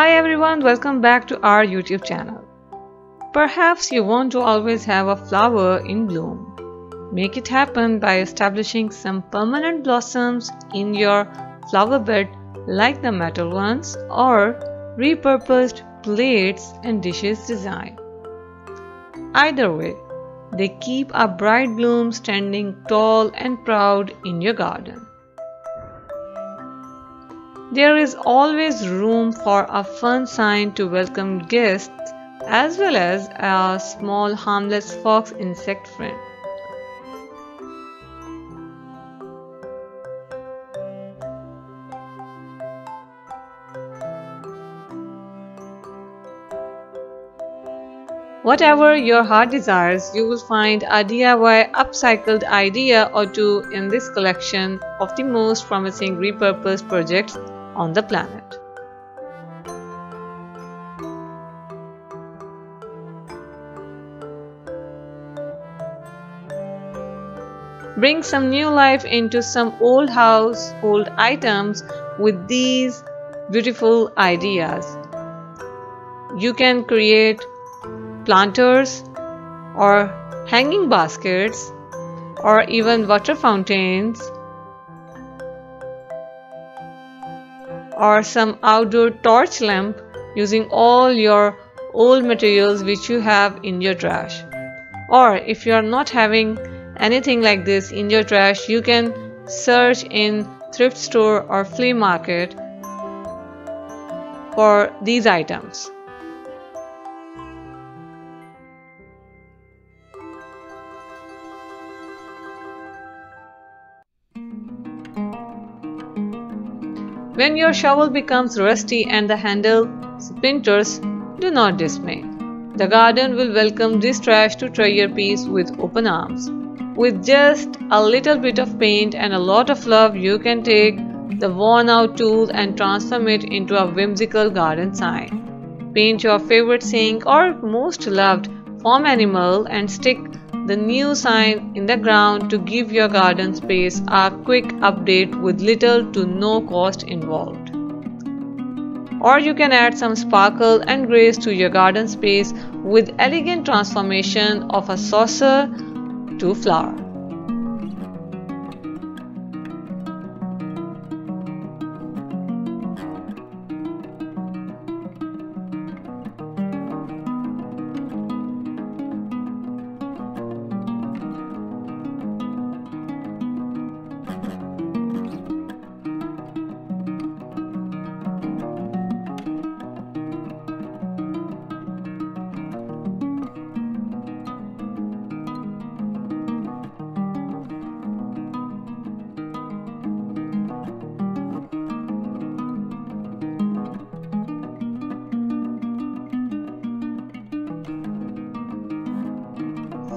Hi everyone, welcome back to our YouTube channel. Perhaps you want to always have a flower in bloom. Make it happen by establishing some permanent blossoms in your flower bed like the metal ones or repurposed plates and dishes design. Either way, they keep a bright bloom standing tall and proud in your garden. There is always room for a fun sign to welcome guests as well as a small harmless fox insect friend. Whatever your heart desires, you will find a DIY upcycled idea or two in this collection of the most promising repurposed projects on the planet. Bring some new life into some old household items with these beautiful ideas. You can create planters or hanging baskets or even water fountains or some outdoor torch lamp using all your old materials which you have in your trash. Or if you are not having anything like this in your trash, you can search in thrift store or flea market for these items. When your shovel becomes rusty and the handle splinters, do not dismay. The garden will welcome this trash to treasure piece with open arms. With just a little bit of paint and a lot of love, you can take the worn-out tool and transform it into a whimsical garden sign. Paint your favorite saying or most loved farm animal and stick the new sign in the ground to give your garden space a quick update with little to no cost involved. Or you can add some sparkle and grace to your garden space with elegant transformation of a saucer to flower.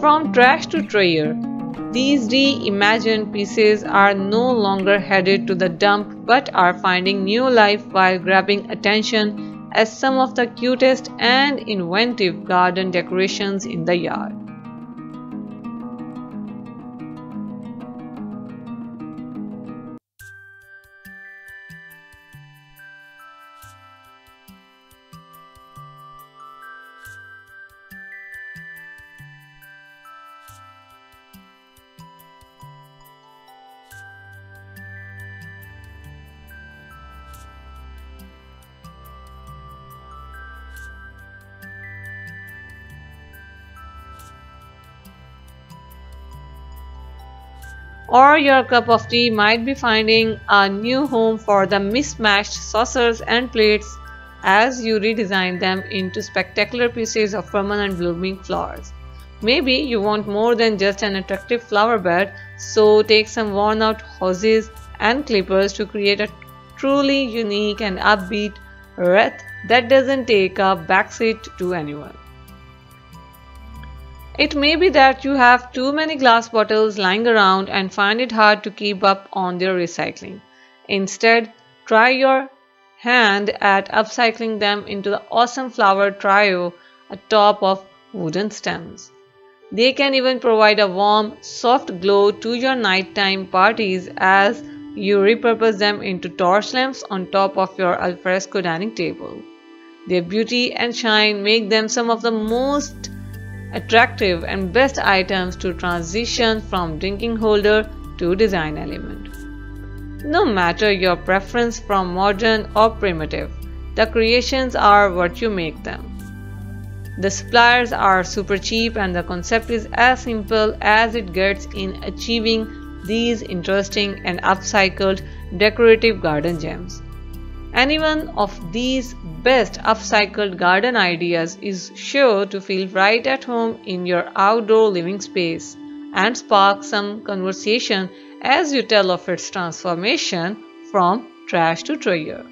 From trash to treasure, these reimagined pieces are no longer headed to the dump but are finding new life while grabbing attention as some of the cutest and inventive garden decorations in the yard. Or your cup of tea might be finding a new home for the mismatched saucers and plates as you redesign them into spectacular pieces of permanent blooming flowers. Maybe you want more than just an attractive flower bed, so take some worn-out hoses and clippers to create a truly unique and upbeat wreath that doesn't take a backseat to anyone. It may be that you have too many glass bottles lying around and find it hard to keep up on their recycling. Instead, try your hand at upcycling them into the awesome flower trio atop of wooden stems. They can even provide a warm, soft glow to your nighttime parties as you repurpose them into torch lamps on top of your alfresco dining table. Their beauty and shine make them some of the most attractive and best items to transition from drinking holder to design element. No matter your preference from modern or primitive, the creations are what you make them. The suppliers are super cheap and the concept is as simple as it gets in achieving these interesting and upcycled decorative garden gems. Anyone of these best upcycled garden ideas is sure to feel right at home in your outdoor living space and spark some conversation as you tell of its transformation from trash to treasure.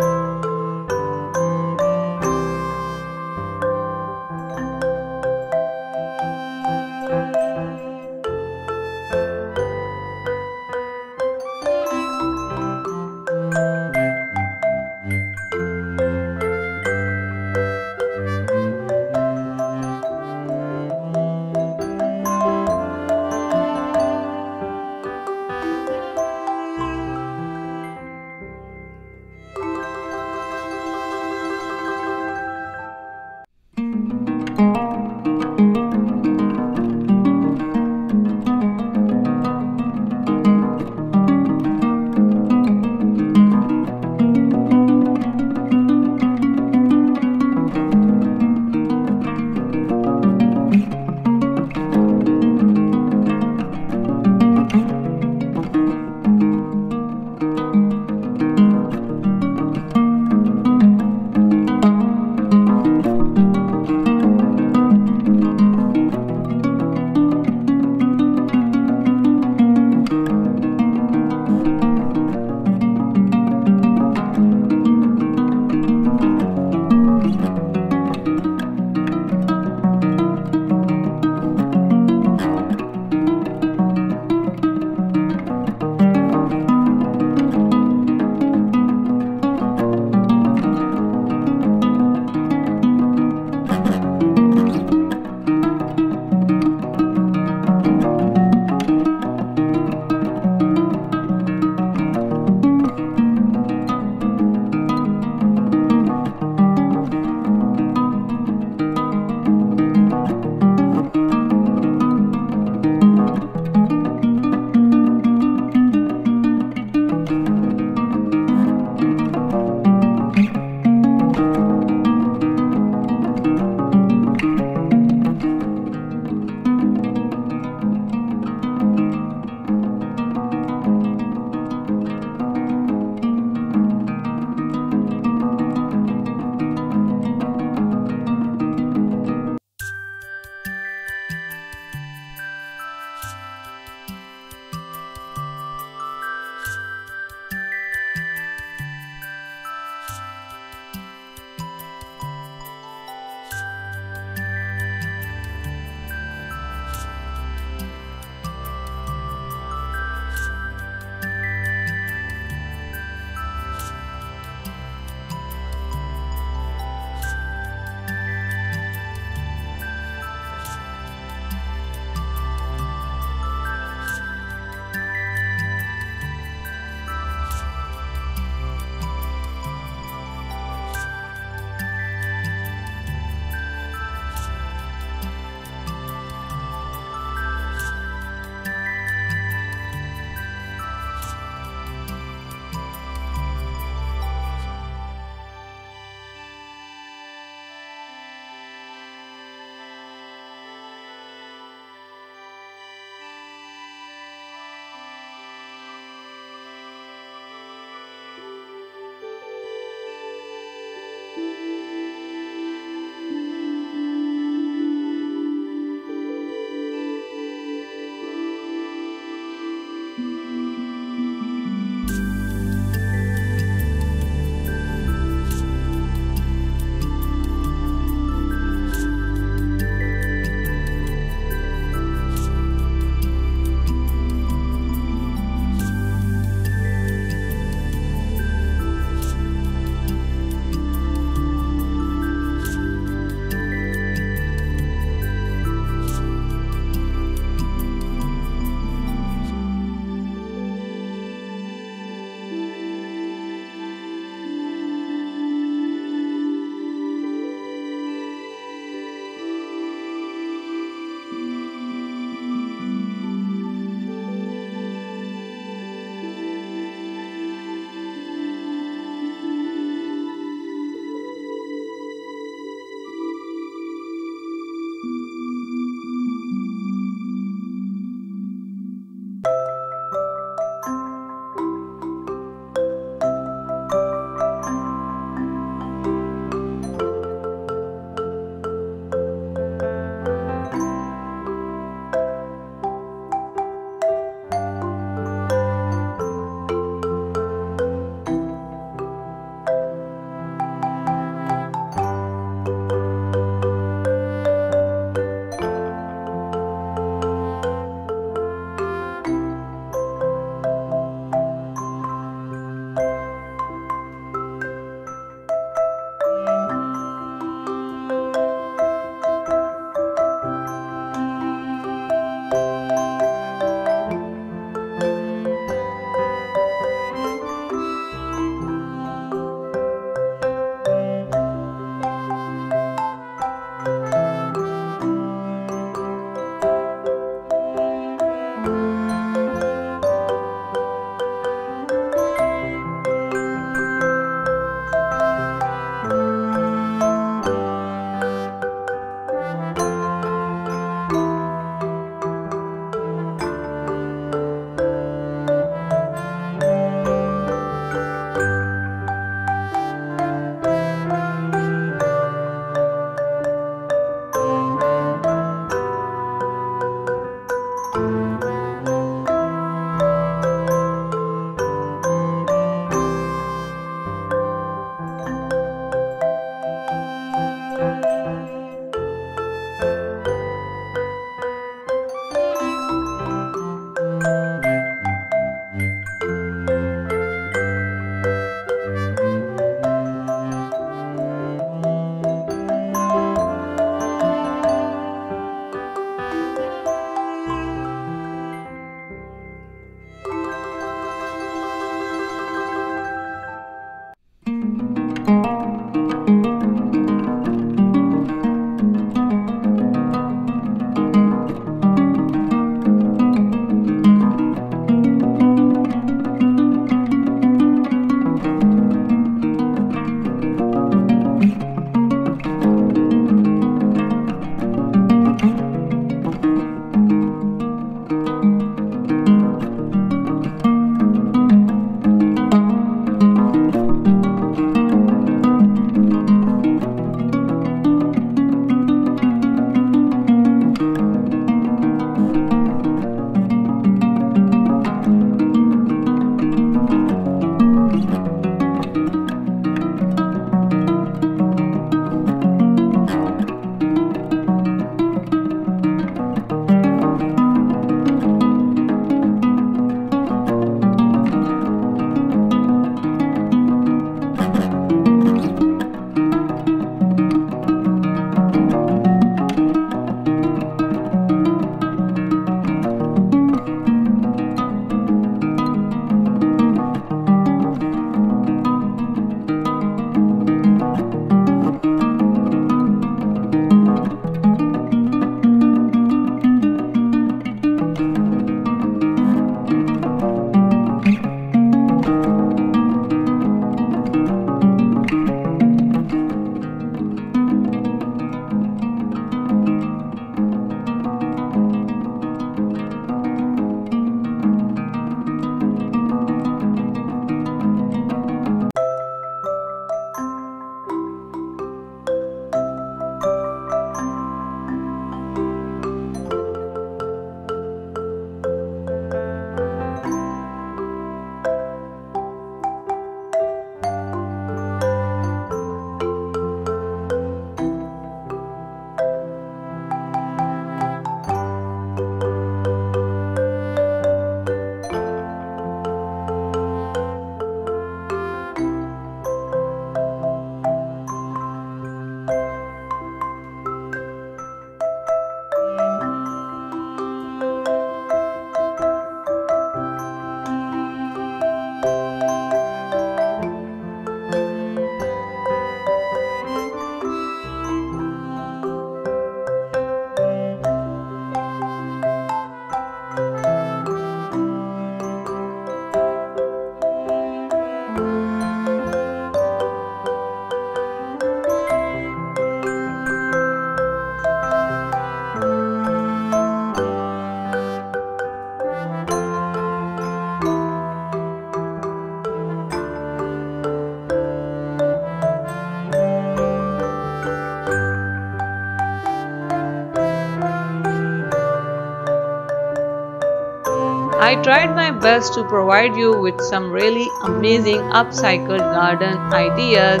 I tried my best to provide you with some really amazing upcycled garden ideas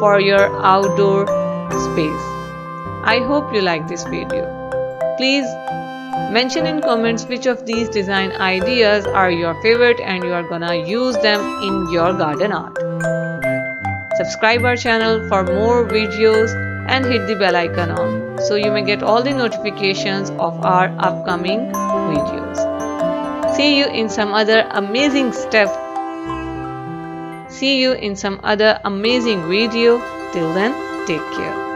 for your outdoor space. I hope you like this video. Please mention in comments which of these design ideas are your favorite and you are gonna use them in your garden art. Subscribe our channel for more videos and hit the bell icon on so you may get all the notifications of our upcoming videos. See you in some other amazing video. Till then, take care.